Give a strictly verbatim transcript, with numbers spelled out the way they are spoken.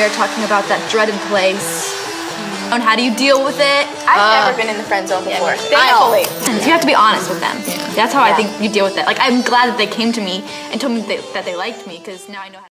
earlier talking about that dreaded place. And how do you deal with it? I've uh, never been in the friend zone before. Yeah, thankfully. So you have to be honest with them. Yeah. That's how yeah. I think you deal with it. Like, I'm glad that they came to me and told me that they, that they liked me, because now I know how to